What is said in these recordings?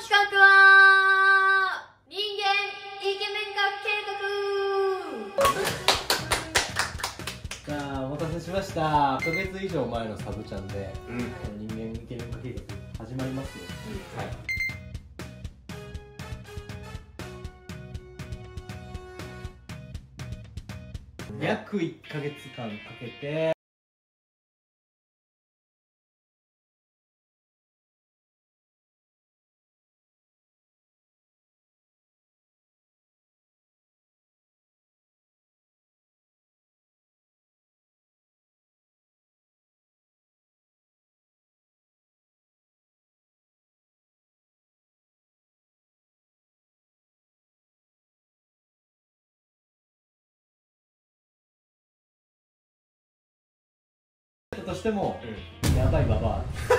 企画は人間イケメン化計画。さあお待たせしました。1ヶ月以上前のサブちゃんで、人間イケメン化計画始まりますよ。はい。約1ヶ月間かけてとしても、やばいババア、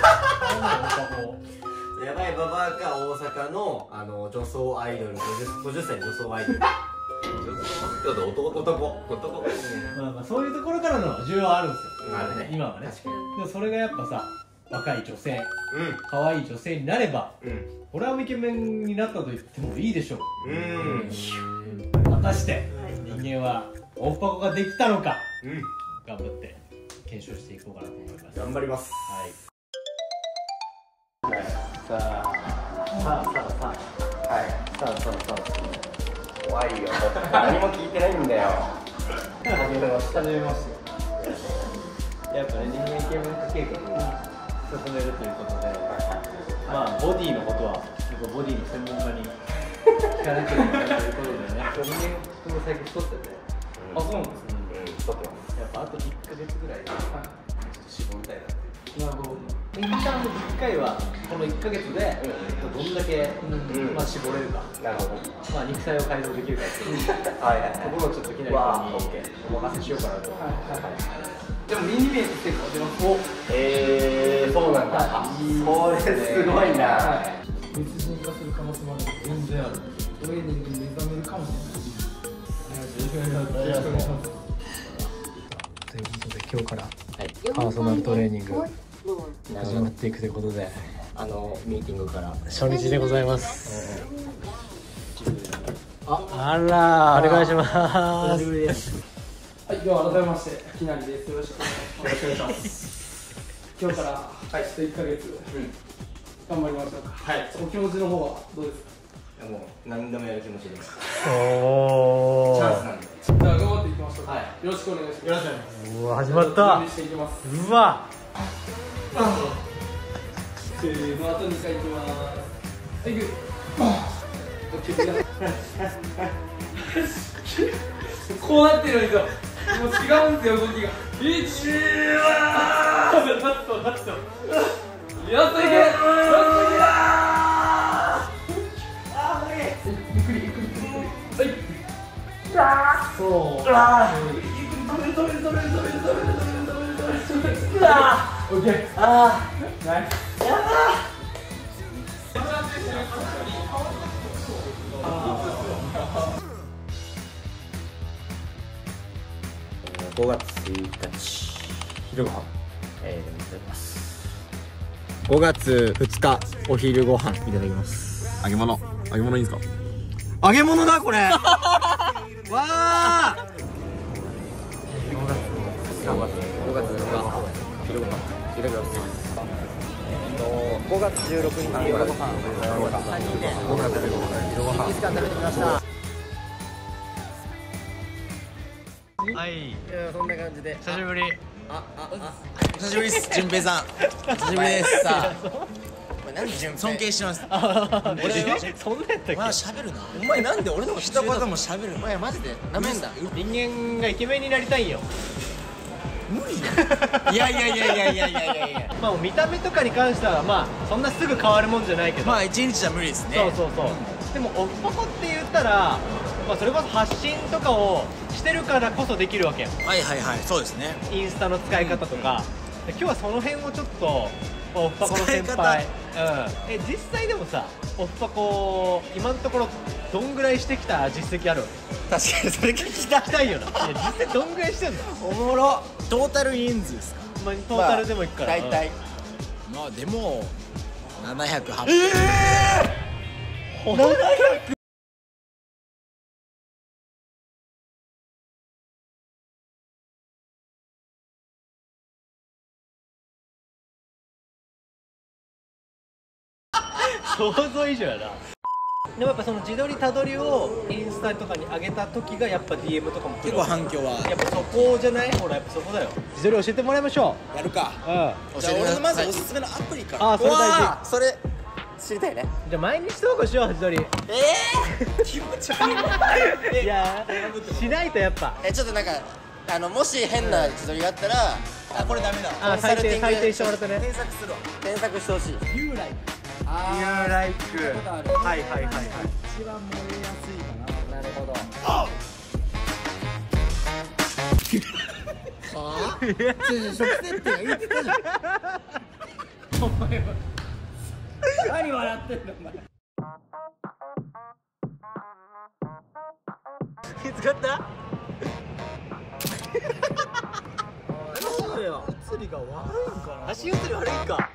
やばいババアか大阪のあの女装アイドル、50歳の女装アイドル、男、まあそういうところからの需要はあるんですよ。今はね。でもそれがやっぱさ、若い女性、可愛い女性になれば、俺はイケメンになったと言ってもいいでしょう。果たして人間はオフパコができたのか、頑張って。検証していこうかなと思います。頑張ります。はい。さあ。怖いよ。何も聞いてないんだよ。やっぱね、人間イケメン化計画を進めるということで、まあボディのことは結構ボディの専門家に聞かなきゃいけないということでね。人間僕も最近太ってて。あ、そうなんですね。やっぱあと1ヶ月ぐらいちょっと絞りたいなって。なるほど。インターンの10回はこの1ヶ月でどんだけまあ絞れるか。なるほど。まあ肉体を改造できるかっていうところをちょっときなりお任せしようかなと。でもミニメイクしてるかもしれない。そうなんだ。これすごいな。別人化する可能性もある。全然ある。トレーニングに目覚めるかもしれない。よろしくお願いします。ということで今日からパーソナルトレーニング始まっていくということで、ミーティングから初日でございます。あらお願いします。はい、では改めましてきなりです。よろしくお願いします。今日からちょっと1ヶ月頑張りましょうか。はい、お気持ちの方はどうですか？もう何でもやる気持ちです。おお、チャンスなんで頑張っていきましょう。はい、よろしくお願いします。うわ、始まった。うわ。あと2回いきます。いく。こうなってるんですよ。もう違うんですよ、動きが。やっといけ。5月1日昼ご飯いただきます。5月2日お昼ご飯いただきます。揚げ物いいんですか？揚げ物だこれ。わあ！5月16日昼ご飯3人で食べてきました。はい、そんな感じで久しぶり。久しぶりです。純平さん久しぶりです。さあ尊敬してます。俺はしゃべるな。お前なんで俺の一言もしゃべるの？お前マジでなめんだ。人間がイケメンになりたいよ。無理だ。いやまあ見た目とかに関してはまあそんなすぐ変わるもんじゃないけど、まあ1日じゃ無理ですね。そうでもオフパコって言ったらまあそれこそ発信とかをしてるからこそできるわけ。そうですね。インスタの使い方とか今日はその辺をちょっとオフパコの先輩、実際でもさ、オフパコ今のところどんぐらいしてきた実績ある？確かにそれ聞きたいよな。実際どんぐらいしてんの？おもろ。トータル人数ですか？まあトータルでもいくから。大体。まあでも700、800。700想像以上やな。でもやっぱその自撮りたどりをインスタとかに上げた時がやっぱ DM とかも結構反響はやっぱそこじゃない？ほらやっぱそこだよ。自撮り教えてもらいましょう。やるか。うん、じゃあ俺のまずおすすめのアプリから。ああ、それ大事。それ知りたいね。じゃあ毎日投稿しよう、自撮り。気持ち悪い。いやしないとやっぱちょっとなんかもし変な自撮りがあったらこれダメだ、ああ採点してもらったね。添削するわ。添削してほしい。ユーライク。ユーライク。はいはいはいはい。一番燃えやすいかな。なるほど。あっ。はあ？直接って言ってたじゃん。お前は。何笑ってんのお前。見つかった？なんだよ。映りが悪いんかな。足映り悪いんか。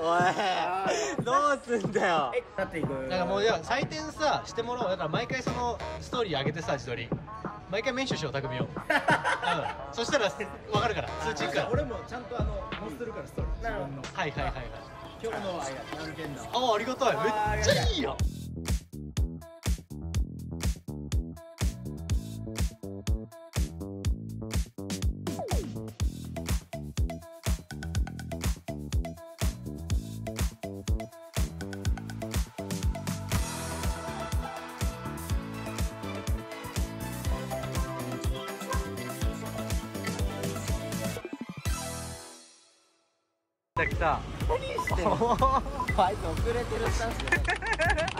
おい、どうすんだよ。だからもう採点さしてもらおう。だから毎回そのストーリー上げてさ、自撮り毎回メンションしよう、匠を。そしたら分かるから、通知いくから。俺もちゃんと載せてるから、ストーリー自分の。はいはいはいはい。今日の案件だ。ああ、ありがたい。めっちゃいいよ。だけさ、何してんの？あいつ遅れてるスタン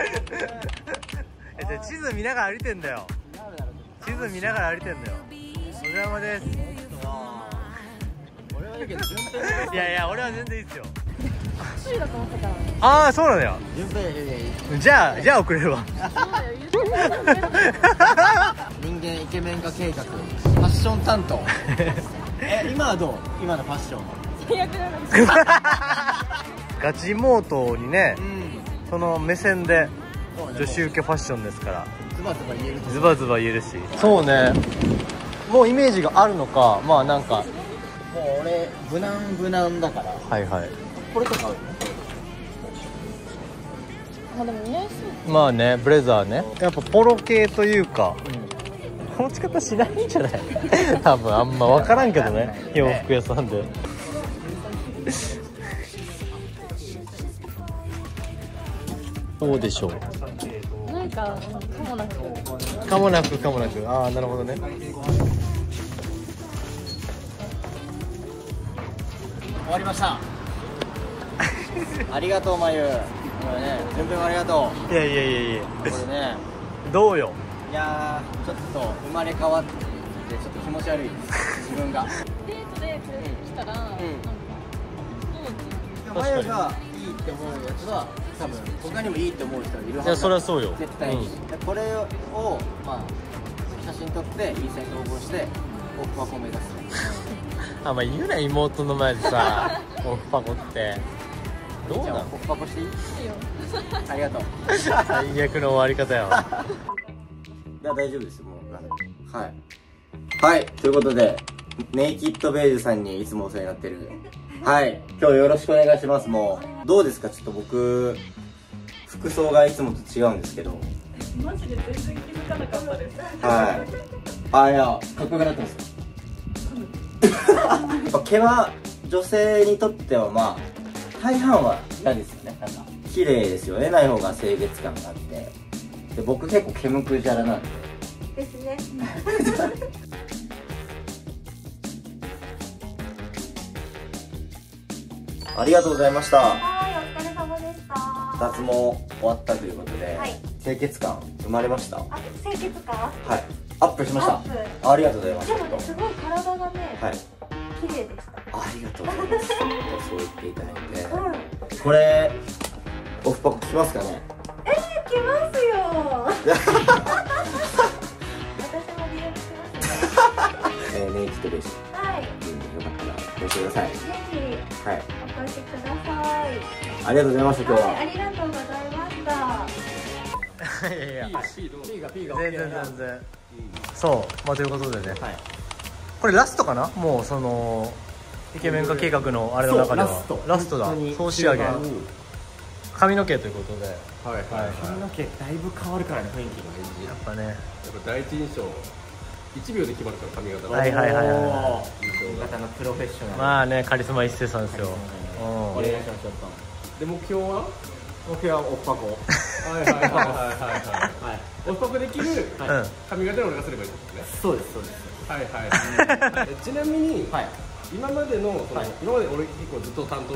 スで。地図見ながら歩いてんだよ。地図見ながら歩いてんだよ。お邪魔です。俺はいいけど順平。いやいや、俺は全然いいっすよ。ああ、そうなんだよ。じゃあ遅れるわ。人間イケメン化計画、ファッション担当。今はどう？今のファッション。ガチ妹にね、その目線で女子受けファッションですから、ズバズバ言えるし。そうね、もうイメージがあるのか。まあなんかもう俺無難だから。はいはい。これとかあるよね。まあね、ブレザーね、やっぱポロ系というか持ち方しないんじゃない？多分あんま分からんけどね、洋服屋さんで。どうでしょう。なんかかもなく。ああ、なるほどね。終わりました。ありがとう、まゆ。これね、全部ありがとう。いや。これね。どうよ。いやー、ちょっと生まれ変わってちょっと気持ち悪いです。自分が。デートで来たら。まゆがいいって思うやつは多分他にもいいって思う人はいるはず。いや、そりゃそうよ、絶対に。これをまあ写真撮ってインスタに投稿してオフパコ目指す。あんま言うな、妹の前でさ、オフパコって。どうなの？オフパコしていい？いいよ。ありがとう。最悪の終わり方よ。いや、大丈夫ですよ、もう。はいはい、ということでネイキッドベージュさんにいつもお世話になってる。はい、今日よろしくお願いします。もうどうですか、ちょっと僕服装がいつもと違うんですけど。マジで全然気づかなかったです。はい。あ、いや、かっこよくなってます。毛は女性にとってはまあ大半は嫌ですよね。なんか綺麗ですよね。ない方が清潔感があって。で、僕結構毛むくじゃらなんで。ですね。ありがとうございました。はい、お疲れ様でした。脱毛終わったということで、はい、清潔感生まれました。あ、清潔感。はい、アップしました。ありがとうございます。でもね、すごい体がね、はい、綺麗でした。ありがとうございます。そう言っていただいて、うん、これオフパコ来ますかね。来ますよ。私も DM 来ますよ。ネイキッドです。はい。よかったら。ごしてください。ぜひ、はい、お越しください。ありがとうございました。今日は、はい、ありがとうございました。いやいや、Pが全然。そう、まあということでね。はい、これラストかな？もうそのイケメン化計画のあれの中ではラストだ。総仕上げ。髪の毛ということで、髪の毛だいぶ変わるからね、雰囲気が。やっぱね、やっぱ第一印象1秒で決まるから、髪型。髪型のプロフェッショナル。まあね、カリスマ一世さんですよ。お願いしましょう。で、目標はオフパコ。オフパコできる髪型を俺がすればいいですね。そうです。はい。ちなみに今まで俺結構ずっと担当。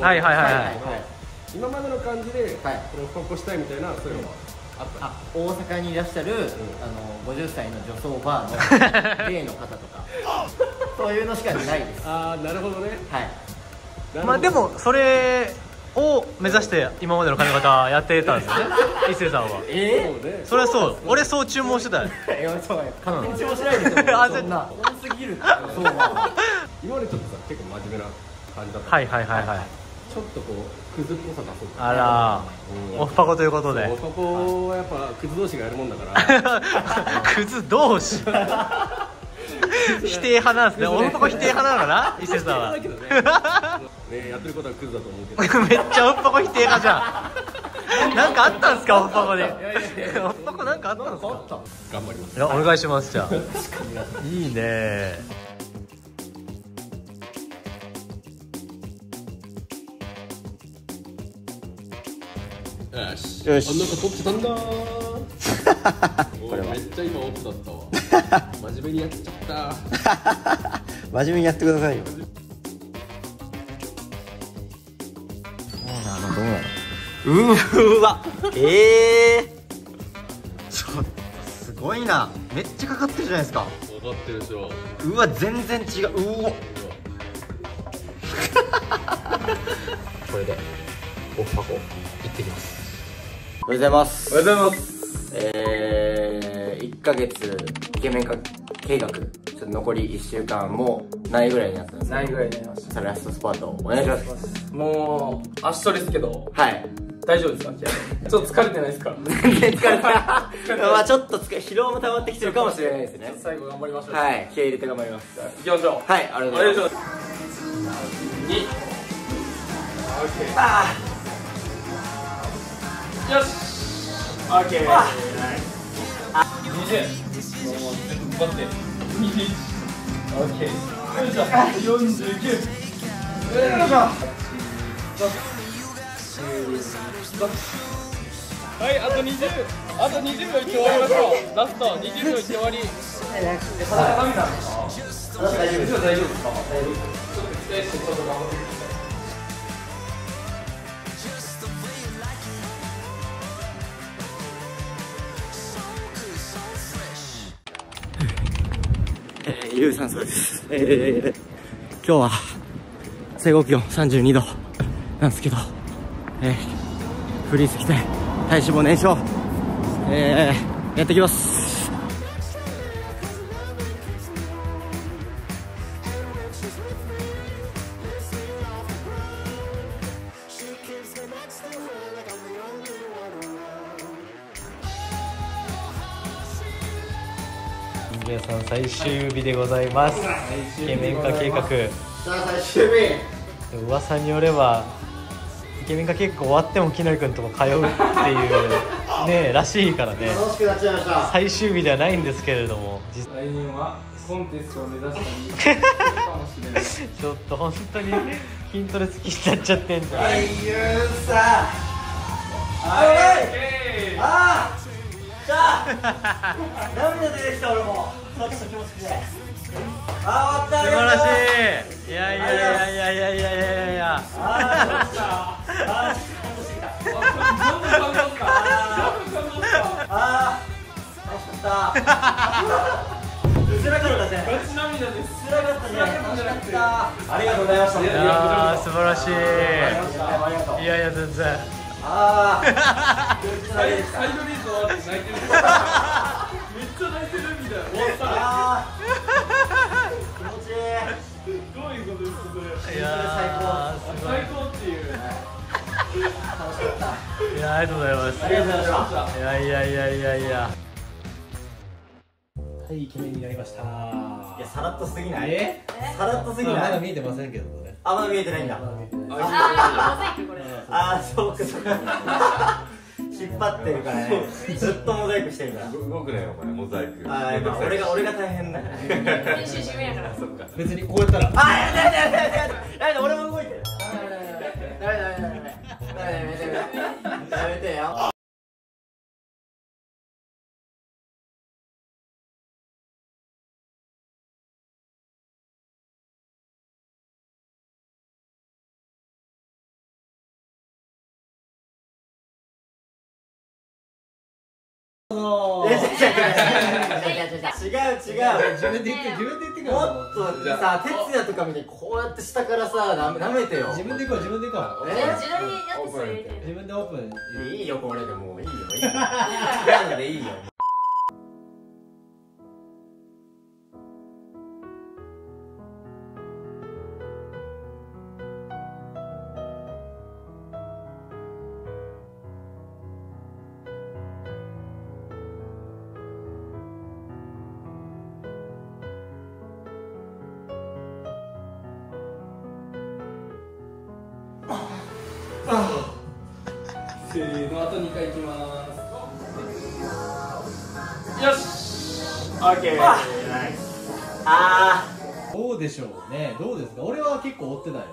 今までの感じで、この復刻したいみたいな、そういうのはあった。あ、大阪にいらっしゃる、50歳の女装バーの、ゲイの方とか。そういうのしかないです。ああ、なるほどね。はい。まあ、でも、それを目指して、今までの髪型やってたんですよね。一世さんは。それはそう、俺そう注文してた。いや、そう、勝手に注文しないでしょ。あ、そんな。多すぎる。そう、今までちょっとさ、結構真面目な感じだった。はい。ちょっとこうクズっぽさがそうか。あら、オフパコということで。オフパコはやっぱクズ同士がやるもんだから。クズ同士。否定派なんですね。オフパコ否定派なのかな、伊勢さんは。ね、やってることはクズだと思うけど。めっちゃオフパコ否定派じゃん。なんかあったんですか、オフパコで。オフパコなんかあったんですか。頑張ります。お願いしますじゃあ。いいね。よし、なんか撮ってたんだー。めっちゃ今オフだったわ。真面目にやっちゃった。真面目にやってくださいよ。どうなのうわ、ちょっとすごいな。めっちゃかかってるじゃないですか。かかってるでしょ。うわ、全然違う。うわこれでオフ箱行ってきます。おはようございます。おはようございます。1ヶ月イケメン化計画、ちょっと残り1週間もないぐらいになったんですけど。ないぐらいになりました。さあ、ラストスパートお願いします。もう、明日ですけど。はい。大丈夫ですか？ちょっと疲れてないですか？全然疲れてない。まあちょっと疲労も溜まってきてるかもしれないですね。最後頑張りましょう。はい。気合い入れて頑張ります。行きましょう。はい、ありがとうございます。2。ああ。よし、オッケー。20、もう全部奪って。21、オッケー。よいしょ、49、よいしょ。はい、あと20、あと20秒いって終わりましょう。ラスト20秒いって終わり。大丈夫ですか？ちょっと期待してちょっと頑張ってください。有酸素です。今日は最高気温32度なんですけど、フリース着て体脂肪燃焼、やってきます。皆さん最終日でございます。イケメン化計画。最終日。噂によればイケメン化計画終わってもきのりくんとも通うっていうねらしいからね。楽しくなっちゃいました。最終日ではないんですけれども。来年はコンテストを目指したりかもしれない。ちょっと本当に筋トレ好きになっちゃってんじゃん。はい、ゆうさん。はい。ああ。涙出てきた。俺もさっきと気持ちで。ああ、終わった。素晴らしい。いや。ああ、楽しかった。辛かったね。ありがとうございました。ああ、素晴らしい。いや全然。ああ、サイドリードって泣いてる。めっちゃ泣いてるみたいな。気持ちいい。どういうこと？いやー、最高っていう。楽しかった。いや、ありがとうございます。ありがとうございました。いやいやいやいやいや。はい、イケメンになりました。いや、さらっとすぎない。さらっとすぎない。まだ見えてませんけどね。あ、まだ見えてないんだ。あ、そうか、そうか。引っ張ってるからね。ずっとモザイクしてるから。動くなよお前モザイク。俺が大変だから。編集自分やから。そっか。別にこうやったら。あ、やだ。俺も動いてる。やめてよ。違う違う。自分で言ってくから。もっとさ、哲也とかみたいにこうやって下からさ、なめてよ。自分で行こう。自分でオープン。いいよこれでもういいよ。なんでいいよ。せーの、あと2回いきます。よし。オッケー。どうでしょうね。どうですか。俺は結構追ってたよ。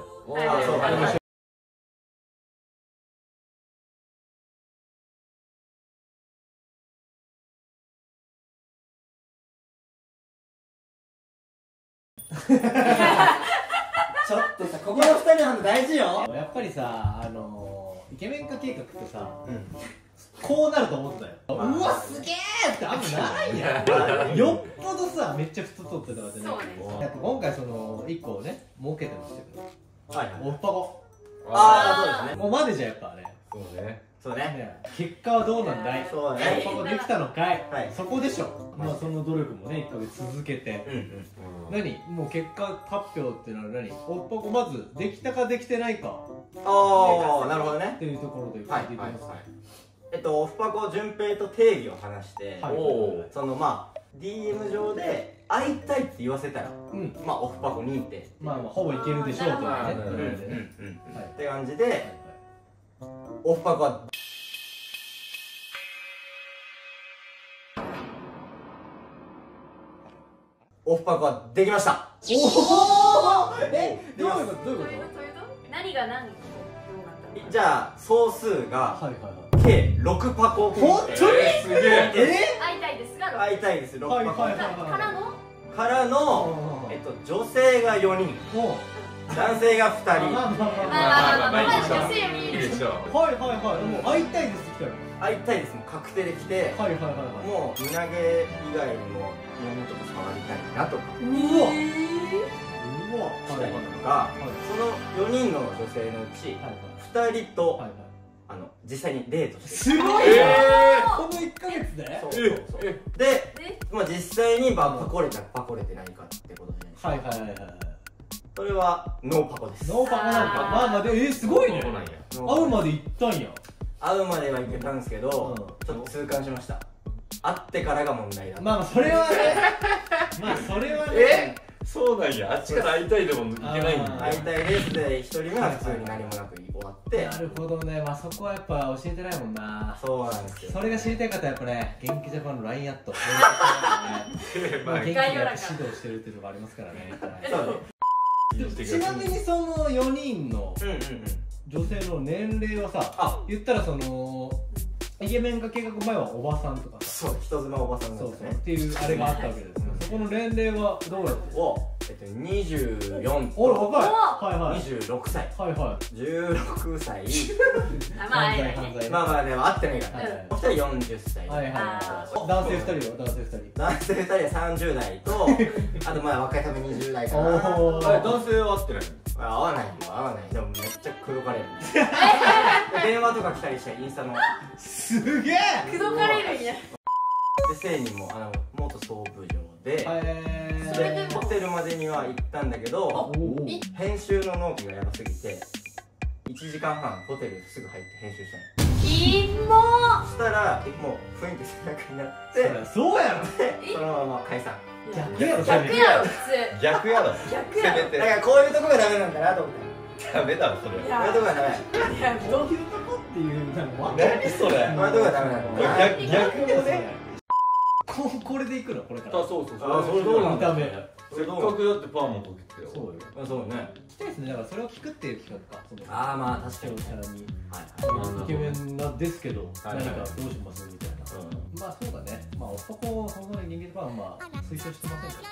あ、そうか。ちょっとさ、ここの2人の話大事よ。やっぱりさ、イケメン化計画ってさ、こうなると思ってたよ。うわすげえってあんまないやん。よっぽどさ、めっちゃ太っとってたわけね。今回その1個をね設けてましたけど、はい、おっぱこ。ああ、そうですね。もうまでじゃやっぱあれ。そうね。結果はどうなんだい。そうね。おっぱこできたのかい。そこでしょ。まあその努力もね1ヶ月続けて。何もう結果発表ってのは何？おっぱこまずできたかできてないか。ああ、なるほどね。っていうところで聞いていきます。オフパコ順平と定義を話して、そのまあ DM 上で会いたいって言わせたら、まあオフパコ認定、まあほぼいけるでしょうとかね、って感じで、オフパコは。オフパコはできました。おお、どういうこと？何が何？じゃあ総数が計6箱。本当に？すげえ。会いたいです。6箱からの女性が4人、男性が2人。まあ女性もいいでしょ。はい。もう会いたいです来たよ。会いたいですも確定できて、もう身投げ以外にも4人とも触りたいなとか。したりとか、その4人の女性のうち2人と実際にデートして、すごいな、この1ヶ月で。そうで、実際にパコれたらパコれてないかってことじゃないですか。それはノーパコです。ノーパコなんか。まあで、すごいね。会うまで行ったんや。会うまでは行けたんですけど、ちょっと痛感しました。会ってからが問題だ。まあそれはねそうなんや、あっちから会いたいでもいけないんだ。会いたいですで、一人目は普通に何もなく終わって。なるほどね、まあそこはやっぱ教えてないもんな。そうなんですよ。それが知りたい方はやっぱね、元気ジャパンの LINE アット元気が指導してるっていうのがありますからね。ちなみにその4人の女性の年齢はさ、言ったらそのイケメン化計画前はおばさんとか、そう人妻おばさんなんですねっていうあれがあったわけです。そこの年齢はどうやって？24と26歳、16歳、まあでも合ってないから。お二人40歳、男性2人は30代と、あとまあ若い多分20代かな。男性は合ってない。合わない。でもめっちゃ口説かれる。電話とか来たりしてインスタの。すげえ口説かれるんや。で生にも元総部上でそれでホテルまでには行ったんだけど、編集の納期がやばすぎて1時間半ホテルすぐ入って編集したの。キモ。したらもう雰囲気背中になって、そうやろ、そのまま解散。逆やろ普通、逆やろ。だからこういうとこがダメなんだなと思って。ダメだろそれ。こういうとこがダメ。いやどういうとこっていうなんか何それ。こういうとこがダメなの。逆もね。これでいくのこれから。あそうそうそう。あそれどうなんだ。せっかくだってパーもかけてよ。そうよ。あそうね。聞きたいですね。だからそれを聞くっていう企画か。ああまあ確かに。はい。イケメンなんですけど何かどうしますみたいな。まあそうだね。まあ男をその人間はまあ推奨してませんから。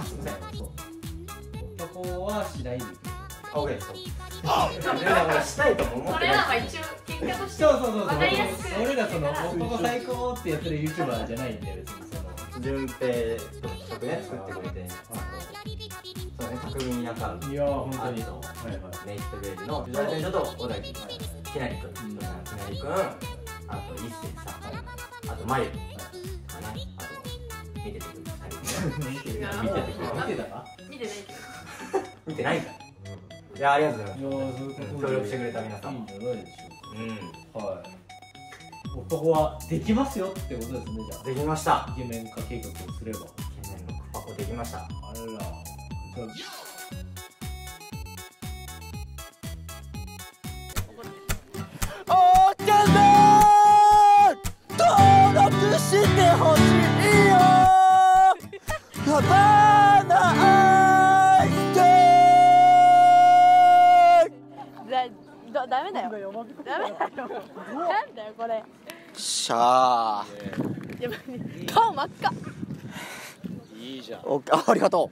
あすみません。そう。男はしないんです。オッケー。したいと思って。俺らは一応結果として分かりやすく。俺らその男最高ってやってるユーチューバーじゃないんで別にその。順平と作ね作ってくれて、そうね匠にやかる。いや本当に。ネイトベイジの大ちゃんと小田切、きなりくん、あと一星さん、あとまゆかな、あと見ててくる二人。見てたか？見てないけど。見てないか。いやありがとうございます。協力してくれた皆さん。いいんじゃないでしょうか。はい。男はできますよってことですねじゃあ。できました。イケメン化計画をすれば。イケメンのクパコできました。あら。おーちゃんだー。登録してほしいよー。やばーなー。ダメだよ。ダメだよ。なんだよこれ。しゃあ。やばい。顔真っ赤。いいじゃん。ありがとう。